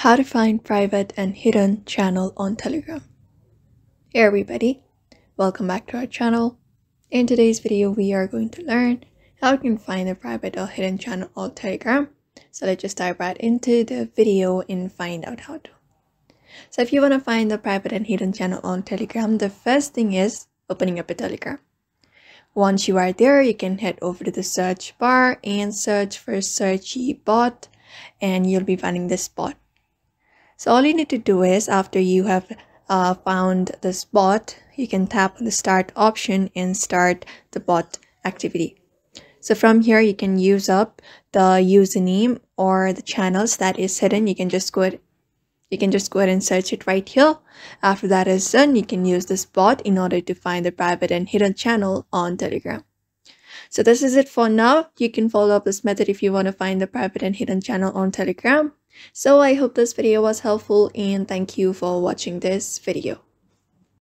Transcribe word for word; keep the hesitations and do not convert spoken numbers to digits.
How to find private and hidden channel on Telegram. Hey everybody, welcome back to our channel. In today's video we are going to learn how you can find a private or hidden channel on Telegram. So let's just dive right into the video and find out how to. So if you want to find the private and hidden channel on Telegram, the first thing is opening up a Telegram. Once you are there, you can head over to the search bar and search for searchy bot, and you'll be finding this bot. So all you need to do is, after you have uh, found this bot, you can tap on the start option and start the bot activity. So from here, you can use up the username or the channels that is hidden. You can just go ahead, you can just go ahead and search it right here. After that is done, you can use this bot in order to find the private and hidden channel on Telegram. So this is it for now. You can follow up this method if you want to find the private and hidden channel on Telegram. So I hope this video was helpful, and thank you for watching this video.